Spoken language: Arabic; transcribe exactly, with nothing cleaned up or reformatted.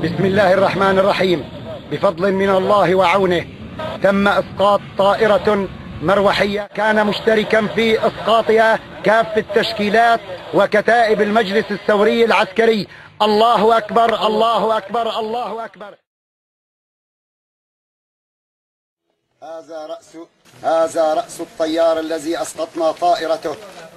بسم الله الرحمن الرحيم. بفضل من الله وعونه تم إسقاط طائرة مروحية كان مشتركا في إسقاطها كافة التشكيلات وكتائب المجلس الثوري العسكري. الله أكبر الله أكبر الله أكبر. هذا رأس هذا رأس الطيار الذي أسقطنا طائرته.